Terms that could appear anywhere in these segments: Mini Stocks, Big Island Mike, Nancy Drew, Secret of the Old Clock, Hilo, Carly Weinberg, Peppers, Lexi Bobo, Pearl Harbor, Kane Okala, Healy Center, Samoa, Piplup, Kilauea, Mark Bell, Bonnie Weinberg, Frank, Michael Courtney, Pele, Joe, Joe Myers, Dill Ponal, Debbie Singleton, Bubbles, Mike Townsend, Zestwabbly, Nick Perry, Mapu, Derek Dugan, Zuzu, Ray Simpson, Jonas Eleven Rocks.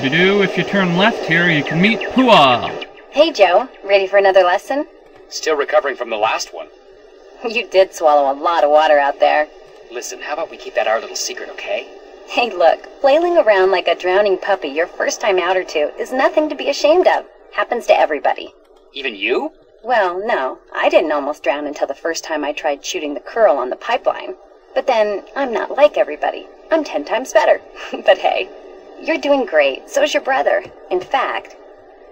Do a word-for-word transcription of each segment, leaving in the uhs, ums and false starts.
You do, if you turn left here, you can meet Pua. Hey, Joe. Ready for another lesson? Still recovering from the last one. You did swallow a lot of water out there. Listen, how about we keep that our little secret, okay? Hey, look. Flailing around like a drowning puppy your first time out or two is nothing to be ashamed of. Happens to everybody. Even you? Well, no. I didn't almost drown until the first time I tried shooting the curl on the pipeline. But then, I'm not like everybody. I'm ten times better. But hey... You're doing great. So's your brother. In fact,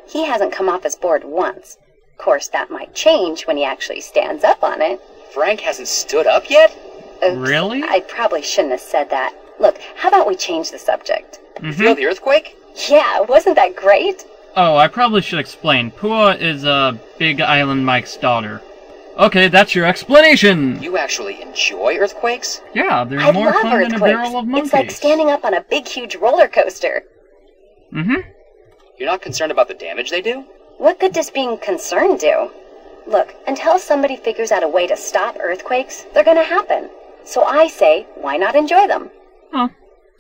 he hasn't come off his board once. Of course, that might change when he actually stands up on it. Frank hasn't stood up yet? Oops. Really? I probably shouldn't have said that. Look, how about we change the subject? Mm-hmm. You feel the earthquake? Yeah, wasn't that great? Oh, I probably should explain. Pua is uh, Big Island Mike's daughter. Okay, that's your explanation! You actually enjoy earthquakes? Yeah, they're I more fun than a barrel of monkeys. It's like standing up on a big, huge roller coaster. Mm-hmm. You're not concerned about the damage they do? What good does being concerned do? Look, until somebody figures out a way to stop earthquakes, they're gonna happen. So I say, why not enjoy them? Huh.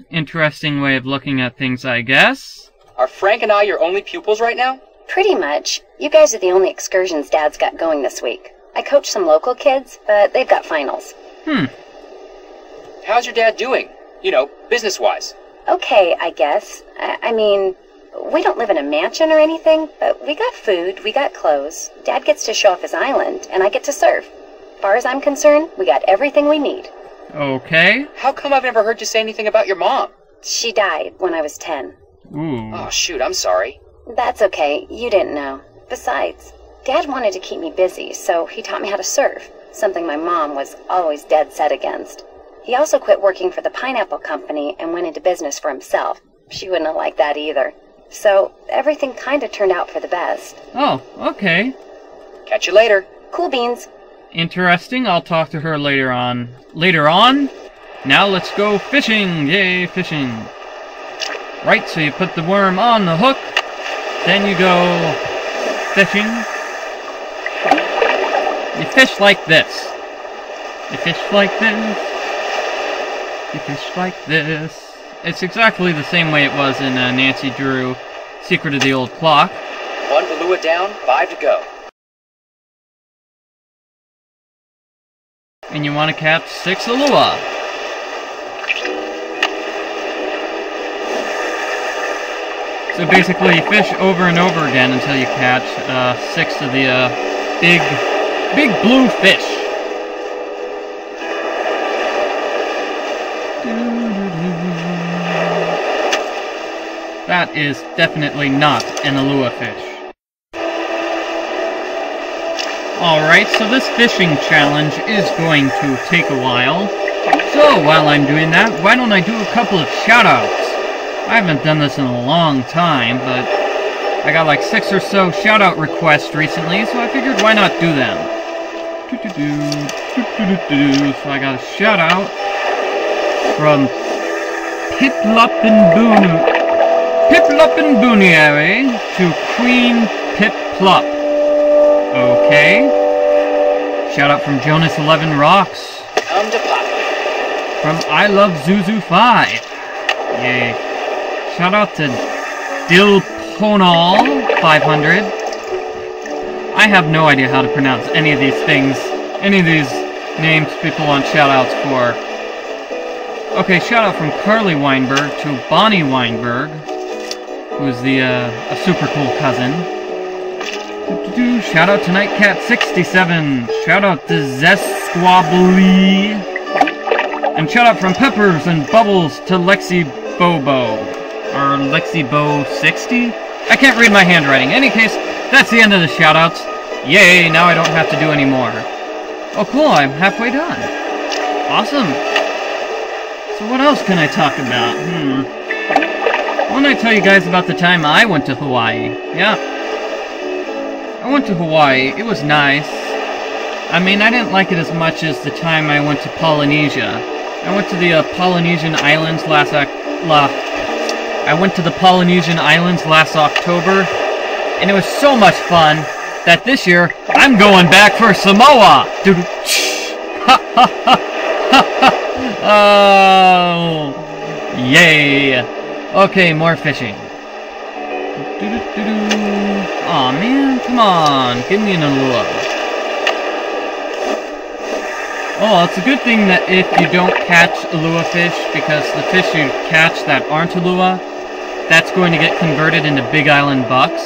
Interesting way of looking at things, I guess. Are Frank and I your only pupils right now? Pretty much. You guys are the only excursions Dad's got going this week. I coach some local kids, but they've got finals. Hmm. How's your dad doing? You know, business-wise. Okay, I guess. I, I mean, we don't live in a mansion or anything, but we got food, we got clothes. Dad gets to show off his island, and I get to surf. Far as I'm concerned, we got everything we need. Okay. How come I've never heard you say anything about your mom? She died when I was ten. Ooh. Oh, shoot, I'm sorry. That's okay. You didn't know. Besides... Dad wanted to keep me busy, so he taught me how to surf, something my mom was always dead set against. He also quit working for the pineapple company and went into business for himself. She wouldn't have liked that either. So, everything kind of turned out for the best. Oh, okay. Catch you later. Cool beans. Interesting. I'll talk to her later on. Later on? Now let's go fishing. Yay, fishing. Right, so you put the worm on the hook, then you go fishing. You fish like this. You fish like this. You fish like this. It's exactly the same way it was in uh, Nancy Drew, Secret of the Old Clock. One Ulua down, five to go. And you want to catch six Ulua. So basically, you fish over and over again until you catch uh, six of the uh, big... Big blue fish. That is definitely not an Ulua fish. Alright, so this fishing challenge is going to take a while. So while I'm doing that, why don't I do a couple of shoutouts? I haven't done this in a long time, but I got like six or so shoutout requests recently, so I figured why not do them? So I got a shout out from Piplup and Boonie, Piplup and Boonie to Queen Piplup. Okay. Shout out from Jonas Eleven Rocks. Come to pop. From I Love Zuzu Five. Yay. Shout out to Dill Ponal Five Hundred. I have no idea how to pronounce any of these things, any of these names people want shoutouts for. Okay, shoutout from Carly Weinberg to Bonnie Weinberg, who's the uh, a super cool cousin. Do-do-do. Shoutout to Nightcat sixty-seven. Shoutout to Zestwabbly. And shoutout from Peppers and Bubbles to Lexi Bobo, or Lexi Bo sixty. I can't read my handwriting. In any case. That's the end of the shoutouts. Yay, now I don't have to do any more. Oh cool, I'm halfway done. Awesome. So what else can I talk about? Hmm. Why don't I tell you guys about the time I went to Hawaii? Yeah. I went to Hawaii. It was nice. I mean, I didn't like it as much as the time I went to Polynesia. I went to the uh, Polynesian Islands last... La I went to the Polynesian Islands last October. And it was so much fun that this year I'm going back for Samoa. Dude, ha ha ha ha ha! Oh, yay! Okay, more fishing. Aw, man, come on. Give me an Ulua. Oh, it's a good thing that if you don't catch Ulua fish, because the fish you catch that aren't Ulua, that's going to get converted into Big Island bucks.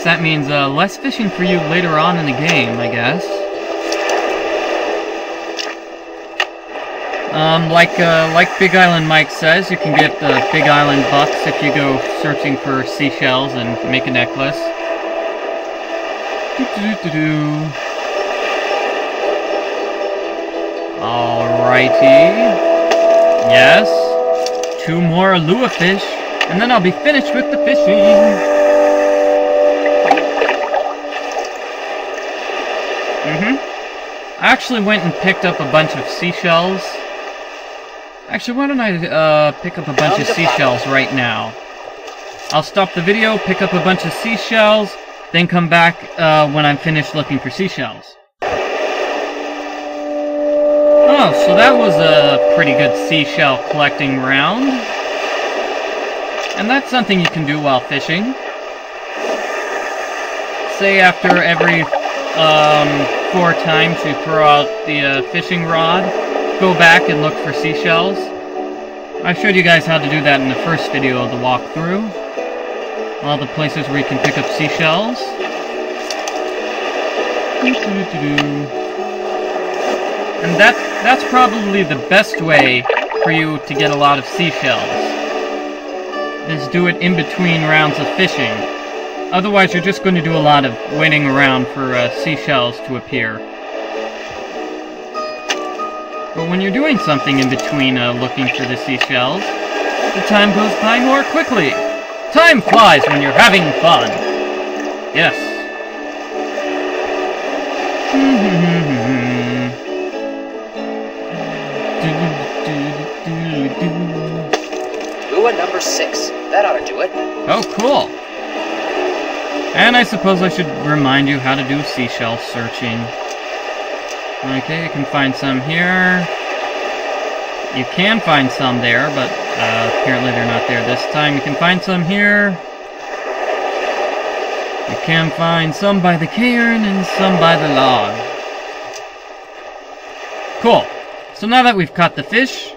So that means uh, less fishing for you later on in the game, I guess. Um, like, uh, like Big Island Mike says, you can get the uh, Big Island bucks if you go searching for seashells and make a necklace. Alrighty. Yes. Two more Ulua fish, and then I'll be finished with the fishing. Mm-hmm. I actually went and picked up a bunch of seashells. Actually, why don't I uh, pick up a bunch of seashells right now? I'll stop the video, pick up a bunch of seashells, then come back uh, when I'm finished looking for seashells. Oh, so that was a pretty good seashell collecting round. And that's something you can do while fishing. Say after every um, four times you throw out the uh, fishing rod, go back and look for seashells. I showed you guys how to do that in the first video of the walkthrough. All the places where you can pick up seashells. And that's, that's probably the best way for you to get a lot of seashells. Is do it in between rounds of fishing. Otherwise you're just going to do a lot of waiting around for uh, seashells to appear. But when you're doing something in between uh, looking for the seashells, the time goes by more quickly. Time flies when you're having fun. Yes. Lua number six. That ought to do it. Oh, cool. And I suppose I should remind you how to do seashell searching. Okay, you can find some here. You can find some there, but uh, apparently they're not there this time. You can find some here. You can find some by the cairn and some by the log. Cool. So now that we've caught the fish,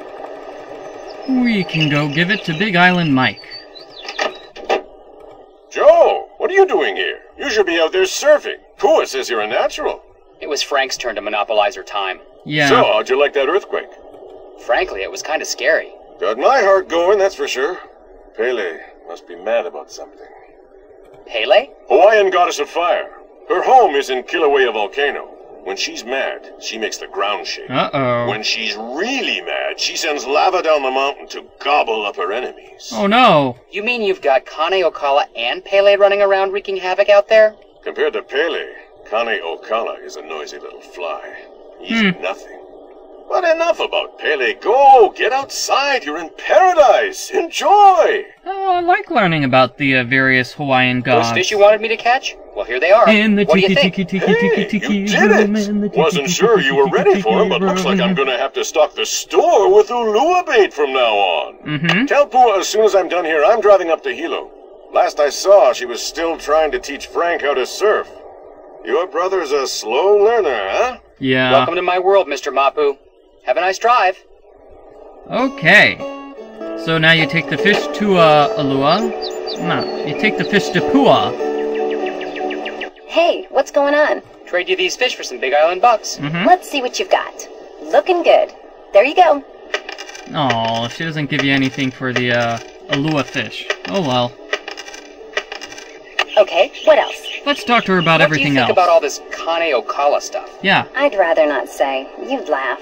we can go give it to Big Island Mike. Joe, what are you doing here? You should be out there surfing. Pua says you're a natural. It was Frank's turn to monopolize her time. Yeah. So, how'd you like that earthquake? Frankly, it was kind of scary. Got my heart going, that's for sure. Pele must be mad about something. Pele? Hawaiian goddess of fire. Her home is in Kilauea volcano. When she's mad, she makes the ground shake. Uh-oh. When she's really mad, she sends lava down the mountain to gobble up her enemies. Oh, no. You mean you've got Kane Okala and Pele running around wreaking havoc out there? Compared to Pele, Kane Okala is a noisy little fly. He's hmm. nothing. But enough about Pele. Go! Get outside! You're in paradise! Enjoy! Oh, I like learning about the uh, various Hawaiian gods. Those fish you wanted me to catch? Well, here they are. In the what do you think? Hey, you did it! Wasn't sure you were ready for him, but looks like I'm gonna have to stock the store with Ulua bait from now on. Mm-hmm. Tell Pua as soon as I'm done here, I'm driving up to Hilo. Last I saw, she was still trying to teach Frank how to surf. Your brother's a slow learner, huh? Yeah. Welcome to my world, Mister Mapu. Have a nice drive. Okay. So now you take the fish to, uh, Ulua. No, you take the fish to Pua. Hey, what's going on? Trade you these fish for some Big Island bucks. Mm-hmm. Let's see what you've got. Looking good. There you go. Aw, she doesn't give you anything for the, uh, Ulua fish. Oh, well. Okay, what else? Let's talk to her about what everything else. What do you think else? about all this Kane Okala stuff? Yeah. I'd rather not say. You'd laugh.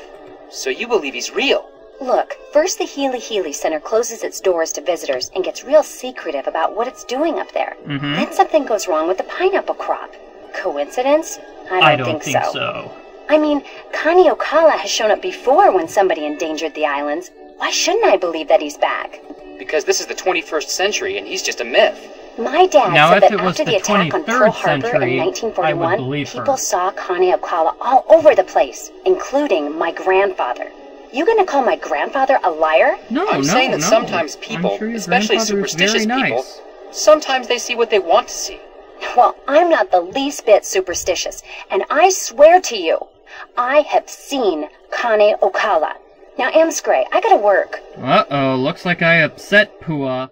So you believe he's real? Look, first the Healy Healy Center closes its doors to visitors and gets real secretive about what it's doing up there. Mm-hmm. Then something goes wrong with the pineapple crop. Coincidence? I don't, I don't think, think so. so. I mean, Kane Okala has shown up before when somebody endangered the islands. Why shouldn't I believe that he's back? Because this is the twenty-first century and he's just a myth. My dad now, said that after the, the attack on Pearl Harbor century, in nineteen forty-one, people her. saw Kane Okala all over the place, including my grandfather. You gonna call my grandfather a liar? No, I'm no, saying that no. sometimes people, sure especially superstitious nice. people, sometimes they see what they want to see. Well, I'm not the least bit superstitious, and I swear to you, I have seen Kane Okala. Now, Amscray, I gotta work. Uh-oh, looks like I upset Pua.